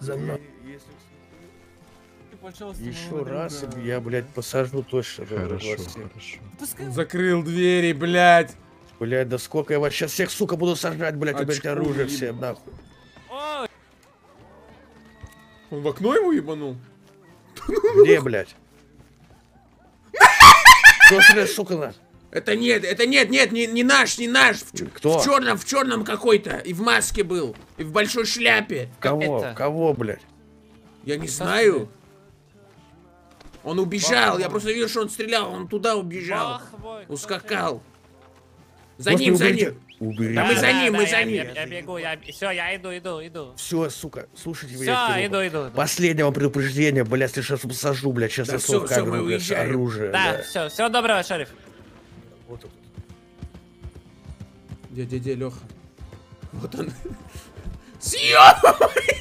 За мной. Еще раз, я, блядь, посажу точно. Хорошо, хорошо. Закрыл двери, блядь. Блядь, да сколько я вас сейчас всех, сука, буду сажать, блядь, опять оружие всем, нахуй. Он в окно его ебанул? Где, блядь? Кто, сука, на? Это нет, не наш. Кто? В черном какой-то. И в маске был. И в большой шляпе. Кого, блядь? Я не знаю. Он убежал. Я просто вижу, что он стрелял. Он туда убежал. Ускакал. За ним. Убери. Да, мы за ним. Я бегу, все, я иду. Все, сука, слушайте меня. Все, иду. Последнего предупреждения, блядь, сейчас посажу, блядь, сейчас я сокарю, блядь, оружие. Да, все, всего доброго, шериф. Вот он. Где, Леха? Вот он. Съёбывай!